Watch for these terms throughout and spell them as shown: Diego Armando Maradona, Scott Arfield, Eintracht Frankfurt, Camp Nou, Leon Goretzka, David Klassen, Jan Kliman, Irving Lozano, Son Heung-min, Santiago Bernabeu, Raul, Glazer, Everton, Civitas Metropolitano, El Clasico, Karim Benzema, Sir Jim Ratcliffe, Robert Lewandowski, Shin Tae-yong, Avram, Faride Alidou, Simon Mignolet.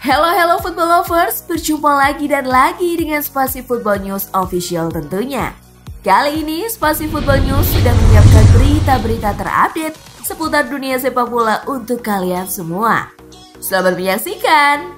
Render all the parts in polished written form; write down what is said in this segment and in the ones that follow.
Hello football lovers, berjumpa lagi dan lagi dengan Sepasi Football News official tentunya. Kali ini Sepasi Football News sudah menyiapkan berita-berita terupdate seputar dunia sepak bola untuk kalian semua. Selamat menyaksikan.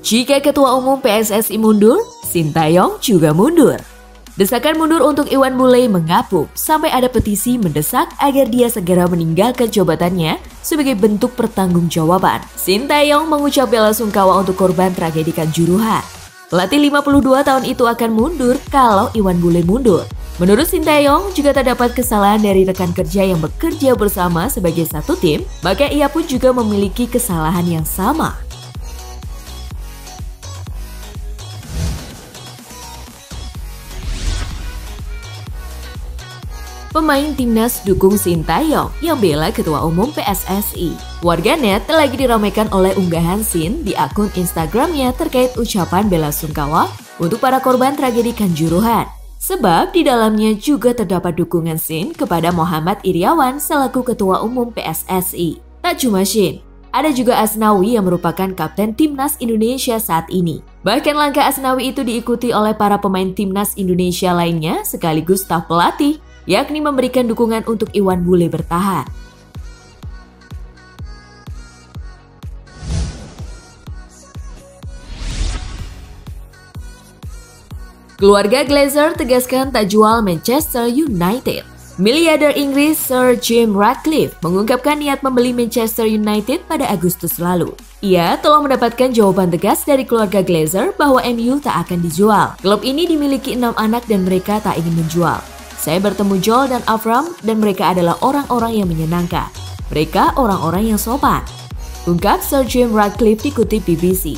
Jika Ketua Umum PSSI mundur, Shin Tae-yong juga mundur. Desakan mundur untuk Iwan Bule mengapung sampai ada petisi mendesak agar dia segera meninggalkan jabatannya sebagai bentuk pertanggungjawaban. Shin Tae-yong mengucap bela sungkawa untuk korban tragedi Kanjuruhan. Pelatih 52 tahun itu akan mundur kalau Iwan Bule mundur. Menurut Shin Tae-yong, jika terdapat kesalahan dari rekan kerja yang bekerja bersama sebagai satu tim, maka ia pun juga memiliki kesalahan yang sama. Pemain timnas dukung Shin Tae-yong yang bela Ketua Umum PSSI. Warganet lagi diramaikan oleh unggahan Shin di akun Instagramnya terkait ucapan bela sungkawa untuk para korban tragedi Kanjuruhan. Sebab di dalamnya juga terdapat dukungan Shin kepada Muhammad Iriawan selaku Ketua Umum PSSI. Tak cuma Shin, ada juga Asnawi yang merupakan kapten timnas Indonesia saat ini. Bahkan langkah Asnawi itu diikuti oleh para pemain timnas Indonesia lainnya sekaligus staf pelatih, yakni memberikan dukungan untuk Iwan Bule bertahan. Keluarga Glazer tegaskan tak jual Manchester United. Miliarder Inggris Sir Jim Ratcliffe mengungkapkan niat membeli Manchester United pada Agustus lalu. Ia telah mendapatkan jawaban tegas dari keluarga Glazer bahwa MU tak akan dijual. Klub ini dimiliki 6 anak dan mereka tak ingin menjual. Saya bertemu Joel dan Avram dan mereka adalah orang-orang yang menyenangkan. Mereka orang-orang yang sopan. Ungkap Sir Jim Ratcliffe dikutip BBC.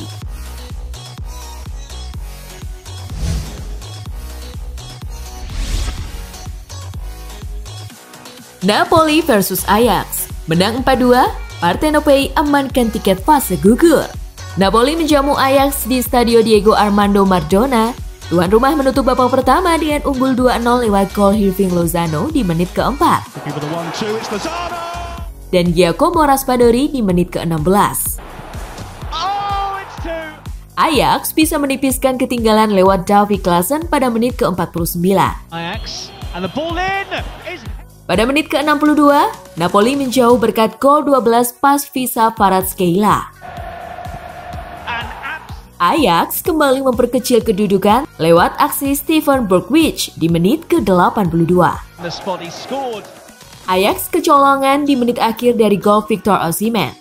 Napoli versus Ajax. Menang 4-2, Partenopei amankan tiket fase gugur. Napoli menjamu Ajax di Stadio Diego Armando Maradona. Tuan rumah menutup babak pertama dengan unggul 2-0 lewat gol Irving Lozano di menit keempat. Dan Giacomo Raspadori di menit ke-16. Ajax bisa menipiskan ketinggalan lewat David Klassen pada menit ke-49. Pada menit ke-62, Napoli menjauh berkat gol 12 pas Visa Kvaratskhelia. Ajax kembali memperkecil kedudukan lewat aksi Steven Bergwijn di menit ke-82. Ajax kecolongan di menit akhir dari gol Victor Osimhen.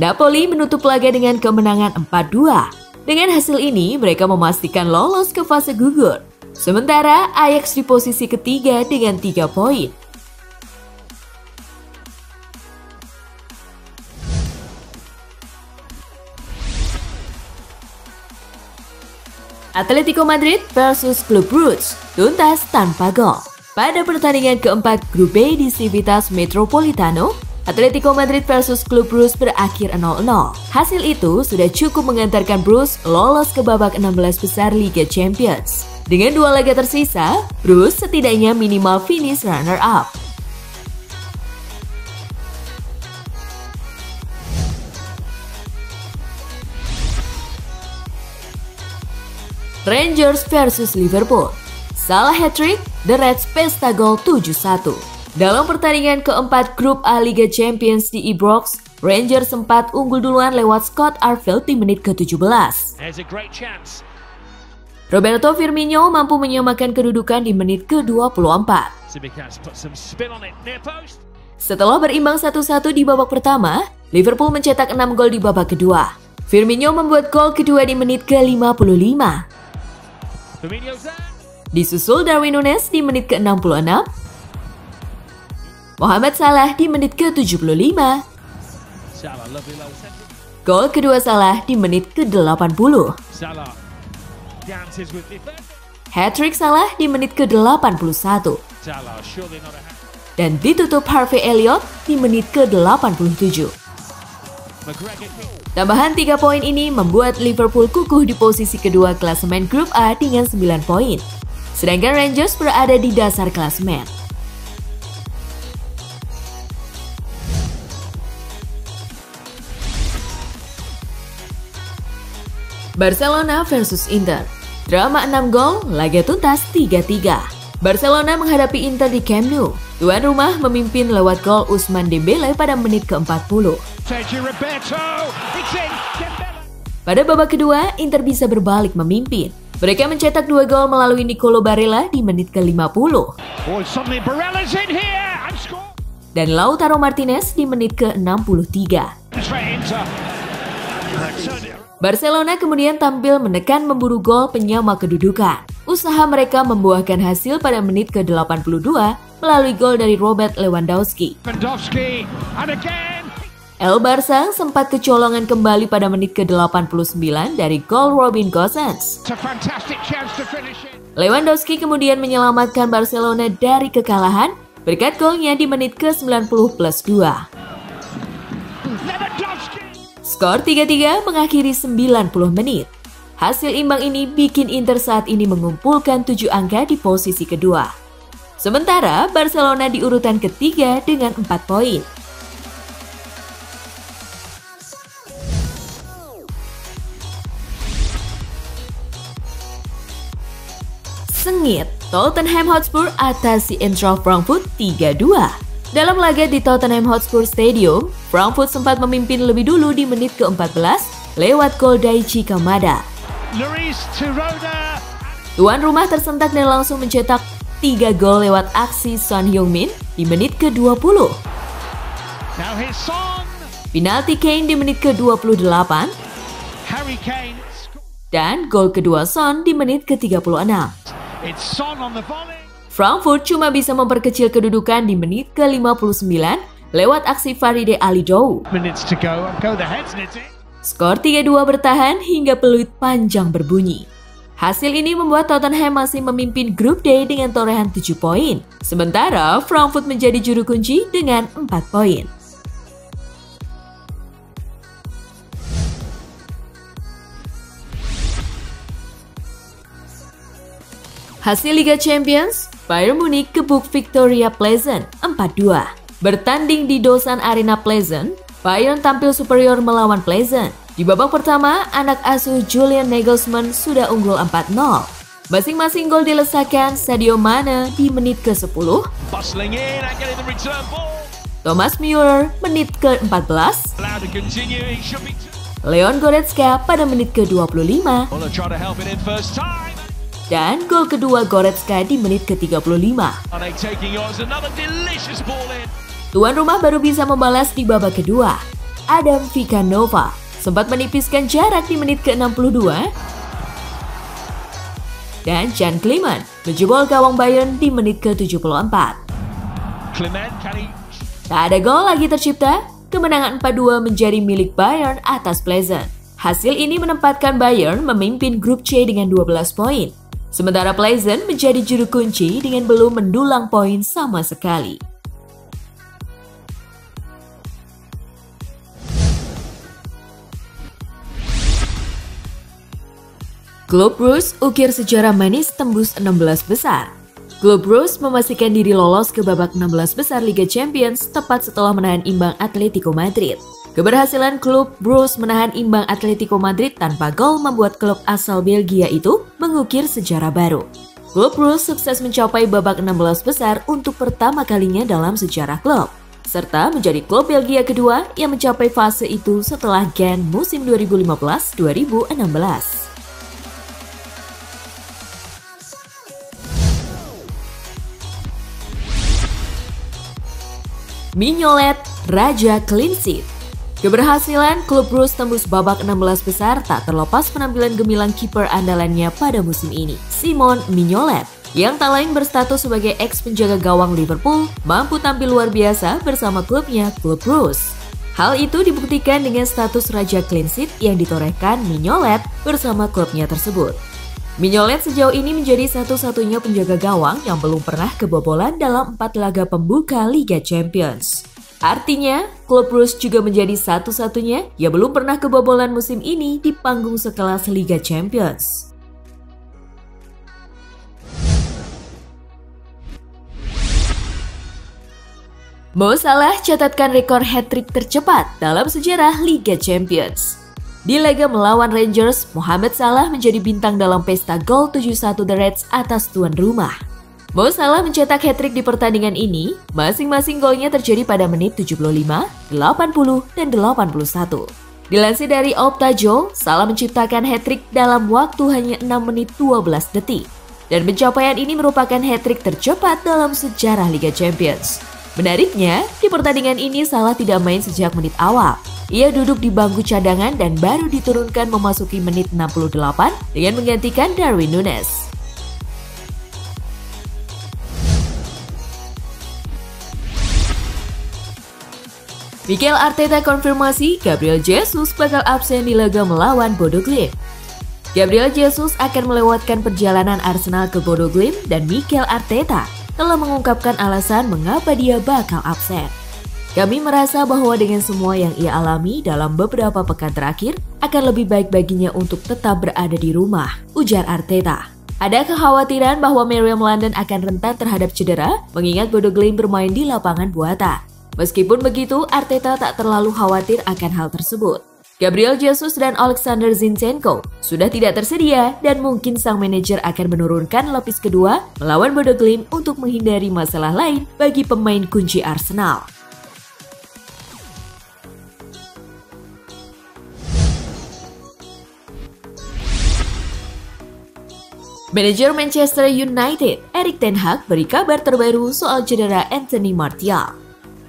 Napoli menutup laga dengan kemenangan 4-2. Dengan hasil ini, mereka memastikan lolos ke fase gugur. Sementara Ajax di posisi ketiga dengan 3 poin. Atletico Madrid versus Club Brugge tuntas tanpa gol. Pada pertandingan keempat Grup B di Civitas Metropolitano, Atletico Madrid versus Club Brugge berakhir 0-0. Hasil itu sudah cukup mengantarkan Brugge lolos ke babak 16 besar Liga Champions. Dengan 2 laga tersisa, Brugge setidaknya minimal finish runner-up. Rangers versus Liverpool. Salah hat-trick, The Reds pesta gol 7-1. Dalam pertandingan keempat Grup A Liga Champions di Ibrox, Rangers sempat unggul duluan lewat Scott Arfield di menit ke-17. Roberto Firmino mampu menyamakan kedudukan di menit ke-24. Setelah berimbang 1-1 di babak pertama, Liverpool mencetak 6 gol di babak kedua. Firmino membuat gol kedua di menit ke-55. Disusul Darwin Núñez di menit ke-66, Mohamed Salah di menit ke-75, gol kedua Salah di menit ke-80, hat-trick Salah di menit ke-81, dan ditutup Harvey Elliott di menit ke-87. Tambahan 3 poin ini membuat Liverpool kukuh di posisi kedua klasemen Grup A dengan 9 poin. sedangkan Rangers berada di dasar klasemen. Barcelona versus Inter. Drama 6 gol, laga tuntas 3-3. Barcelona menghadapi Inter di Camp Nou. Tuan rumah memimpin lewat gol Ousmane Dembele pada menit ke-40. Pada babak kedua, Inter bisa berbalik memimpin. Mereka mencetak 2 gol melalui Nicolo Barella di menit ke-50. Dan Lautaro Martinez di menit ke-63. Barcelona kemudian tampil menekan memburu gol penyama kedudukan. Usaha mereka membuahkan hasil pada menit ke-82 melalui gol dari Robert Lewandowski. El Barça sempat kecolongan kembali pada menit ke-89 dari gol Robin Gosens. Lewandowski kemudian menyelamatkan Barcelona dari kekalahan berkat golnya di menit ke-90+2. Skor 3-3 mengakhiri 90 menit. Hasil imbang ini bikin Inter saat ini mengumpulkan 7 angka di posisi kedua. Sementara Barcelona di urutan ketiga dengan 4 poin. Sengit, Tottenham Hotspur atasi Eintracht Frankfurt 3-2. Dalam laga di Tottenham Hotspur Stadium, Frankfurt sempat memimpin lebih dulu di menit ke-14 lewat gol Daichi Kamada. Tuan rumah tersentak dan langsung mencetak 3 gol lewat aksi Son Heung-min di menit ke-20. Penalti Kane di menit ke-28. Dan gol kedua Son di menit ke-36. Frankfurt cuma bisa memperkecil kedudukan di menit ke-59 lewat aksi Faride Alidou. Skor 3-2 bertahan hingga peluit panjang berbunyi. Hasil ini membuat Tottenham masih memimpin grup D dengan torehan 7 poin. Sementara Frankfurt menjadi juru kunci dengan 4 poin. Hasil Liga Champions, Bayern Munich gebuk Viktoria Plzen 4-2. Bertanding di Dosan Arena Plzen, Bayern tampil superior melawan Plzen. Di babak pertama, anak asuh Julian Nagelsmann sudah unggul 4-0. Masing-masing gol dilesakan Sadio Mane di menit ke-10. Thomas Müller menit ke-14. Leon Goretzka pada menit ke-25. Dan gol kedua Goretzka di menit ke-35. Tuan rumah baru bisa membalas di babak kedua. Adam Vikanova sempat menipiskan jarak di menit ke-62. Dan Jan Kliman menjebol gawang Bayern di menit ke-74. Tak ada gol lagi tercipta, kemenangan 4-2 menjadi milik Bayern atas Plzen. Hasil ini menempatkan Bayern memimpin grup C dengan 12 poin. Sementara Plzen menjadi juru kunci dengan belum mendulang poin sama sekali. Club Brugge ukir sejarah manis tembus 16 besar. Club Brugge memastikan diri lolos ke babak 16 besar Liga Champions tepat setelah menahan imbang Atletico Madrid. Keberhasilan Club Brugge menahan imbang Atletico Madrid tanpa gol membuat klub asal Belgia itu mengukir sejarah baru. Club Brugge sukses mencapai babak 16 besar untuk pertama kalinya dalam sejarah klub, serta menjadi klub Belgia kedua yang mencapai fase itu setelah Gent musim 2015-2016. Mignolet, Raja Clean Sheet. Keberhasilan Club Brugge tembus babak 16 besar tak terlepas penampilan gemilang kiper andalannya pada musim ini, Simon Mignolet, yang tak lain berstatus sebagai ex penjaga gawang Liverpool, mampu tampil luar biasa bersama klubnya Club Brugge. Hal itu dibuktikan dengan status Raja Clean Sheet yang ditorehkan Mignolet bersama klubnya tersebut. Mignolet sejauh ini menjadi satu-satunya penjaga gawang yang belum pernah kebobolan dalam 4 laga pembuka Liga Champions. Artinya, Club Brugge juga menjadi satu-satunya yang belum pernah kebobolan musim ini di panggung sekelas Liga Champions. Mo Salah catatkan rekor hat-trick tercepat dalam sejarah Liga Champions. Di laga melawan Rangers, Mohamed Salah menjadi bintang dalam pesta gol 7-1 The Reds atas tuan rumah. Mo Salah mencetak hat-trick di pertandingan ini, masing-masing golnya terjadi pada menit 75, 80, dan 81. Dilansir dari Opta.jo, Salah menciptakan hat-trick dalam waktu hanya 6 menit 12 detik. Dan pencapaian ini merupakan hat-trick tercepat dalam sejarah Liga Champions. Menariknya, di pertandingan ini Salah tidak main sejak menit awal. Ia duduk di bangku cadangan dan baru diturunkan memasuki menit 68 dengan menggantikan Darwin Núñez. Mikel Arteta konfirmasi Gabriel Jesus bakal absen di laga melawan Bodo/Glimt. Gabriel Jesus akan melewatkan perjalanan Arsenal ke Bodo/Glimt dan Mikel Arteta telah mengungkapkan alasan mengapa dia bakal absen. Kami merasa bahwa dengan semua yang ia alami dalam beberapa pekan terakhir, akan lebih baik baginya untuk tetap berada di rumah, ujar Arteta. Ada kekhawatiran bahwa Meriam London akan rentan terhadap cedera, mengingat Bodo/Glimt bermain di lapangan buatan. Meskipun begitu, Arteta tak terlalu khawatir akan hal tersebut. Gabriel Jesus dan Alexander Zinchenko sudah tidak tersedia dan mungkin sang manajer akan menurunkan lapis kedua melawan Bodo/Glimt untuk menghindari masalah lain bagi pemain kunci Arsenal. Manajer Manchester United, Erik Ten Hag, beri kabar terbaru soal cedera Anthony Martial.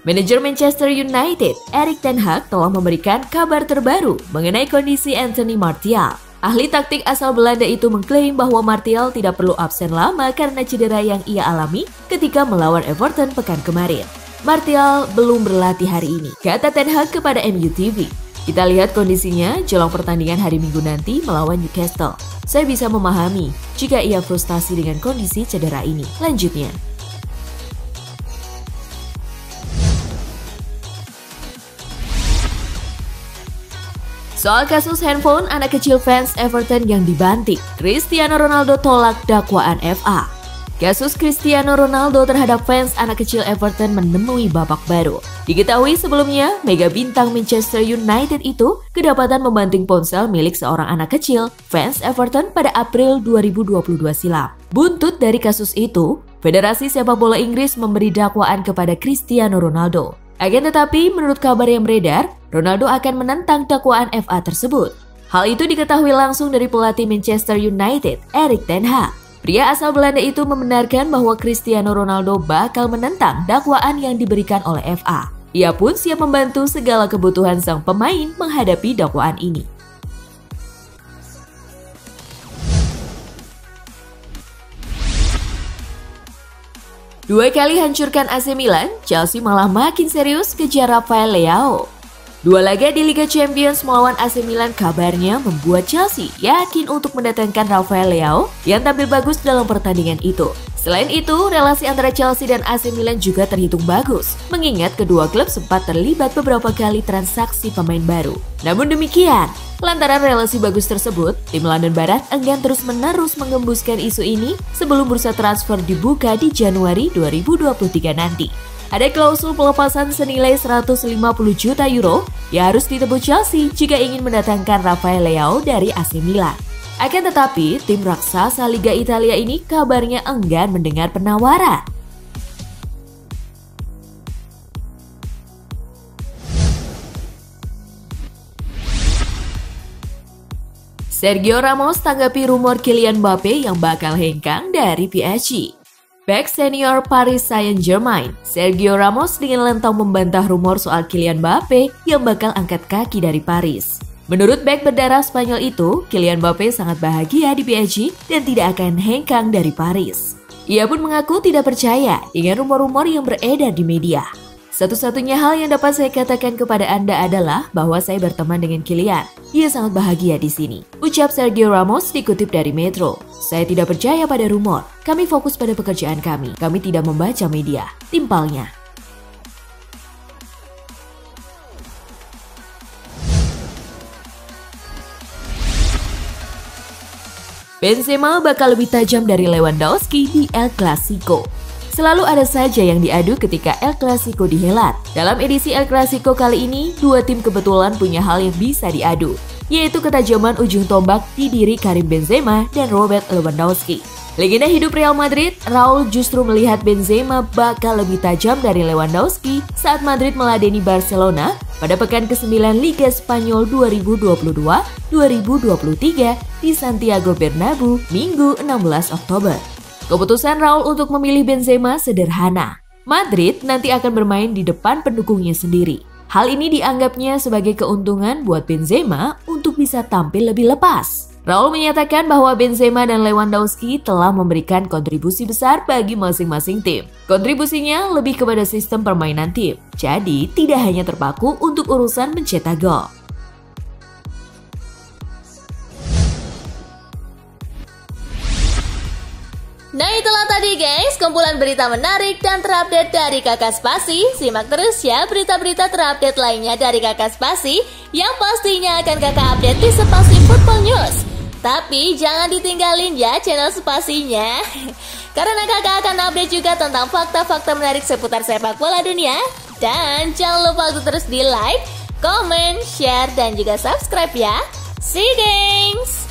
Manajer Manchester United, Erik Ten Hag, telah memberikan kabar terbaru mengenai kondisi Anthony Martial. Ahli taktik asal Belanda itu mengklaim bahwa Martial tidak perlu absen lama karena cedera yang ia alami ketika melawan Everton pekan kemarin. Martial belum berlatih hari ini, kata Ten Hag kepada MU TV. Kita lihat kondisinya jelang pertandingan hari Minggu nanti melawan Newcastle. Saya bisa memahami jika ia frustasi dengan kondisi cedera ini, lanjutnya. Soal kasus handphone anak kecil fans Everton yang dibanting, Cristiano Ronaldo tolak dakwaan FA. Kasus Cristiano Ronaldo terhadap fans anak kecil Everton menemui babak baru. Diketahui sebelumnya, mega bintang Manchester United itu kedapatan membanting ponsel milik seorang anak kecil fans Everton pada April 2022 silam. Buntut dari kasus itu, Federasi Sepak Bola Inggris memberi dakwaan kepada Cristiano Ronaldo. Akan tetapi, menurut kabar yang beredar, Ronaldo akan menentang dakwaan FA tersebut. Hal itu diketahui langsung dari pelatih Manchester United, Erik Ten Hag. Pria asal Belanda itu membenarkan bahwa Cristiano Ronaldo bakal menentang dakwaan yang diberikan oleh FA. Ia pun siap membantu segala kebutuhan sang pemain menghadapi dakwaan ini. Dua kali hancurkan AC Milan, Chelsea malah makin serius kejar Rafael Leao. Dua laga di Liga Champions melawan AC Milan kabarnya membuat Chelsea yakin untuk mendatangkan Rafael Leao yang tampil bagus dalam pertandingan itu. Selain itu, relasi antara Chelsea dan AC Milan juga terhitung bagus, mengingat kedua klub sempat terlibat beberapa kali transaksi pemain baru. Namun demikian, lantaran relasi bagus tersebut, tim London Barat enggan terus-menerus mengembuskan isu ini sebelum bursa transfer dibuka di Januari 2023 nanti. Ada klausul pelepasan senilai 150 juta euro yang harus ditebus Chelsea jika ingin mendatangkan Rafael Leao dari AC Milan. Akan tetapi, tim raksasa Liga Italia ini kabarnya enggan mendengar penawaran. Sergio Ramos tanggapi rumor Kylian Mbappe yang bakal hengkang dari PSG. Bek senior Paris Saint-Germain, Sergio Ramos dengan lantang membantah rumor soal Kylian Mbappe yang bakal angkat kaki dari Paris. Menurut bek berdarah Spanyol itu, Kylian Mbappe sangat bahagia di PSG dan tidak akan hengkang dari Paris. Ia pun mengaku tidak percaya dengan rumor-rumor yang beredar di media. Satu-satunya hal yang dapat saya katakan kepada Anda adalah bahwa saya berteman dengan Kylian. Dia sangat bahagia di sini, ucap Sergio Ramos dikutip dari Metro. Saya tidak percaya pada rumor. Kami fokus pada pekerjaan kami. Kami tidak membaca media, timpalnya. Benzema bakal lebih tajam dari Lewandowski di El Clasico. Selalu ada saja yang diadu ketika El Clasico dihelat. Dalam edisi El Clasico kali ini, dua tim kebetulan punya hal yang bisa diadu, yaitu ketajaman ujung tombak di diri Karim Benzema dan Robert Lewandowski. Legenda hidup Real Madrid, Raul justru melihat Benzema bakal lebih tajam dari Lewandowski saat Madrid meladeni Barcelona pada pekan ke-9 Liga Spanyol 2022-2023 di Santiago Bernabeu, Minggu 16 Oktober. Keputusan Raul untuk memilih Benzema sederhana. Madrid nanti akan bermain di depan pendukungnya sendiri. Hal ini dianggapnya sebagai keuntungan buat Benzema untuk bisa tampil lebih lepas. Raul menyatakan bahwa Benzema dan Lewandowski telah memberikan kontribusi besar bagi masing-masing tim. Kontribusinya lebih kepada sistem permainan tim, jadi tidak hanya terpaku untuk urusan mencetak gol. Nah, itulah tadi guys, kumpulan berita menarik dan terupdate dari Kakak Sepasi. Simak terus ya berita-berita terupdate lainnya dari Kakak Sepasi yang pastinya akan Kakak update di Sepasi Football News. Tapi jangan ditinggalin ya channel Sepasinya, karena Kakak akan update juga tentang fakta-fakta menarik seputar sepak bola dunia. Dan jangan lupa untuk terus di like, comment, share, dan juga subscribe ya. See you guys!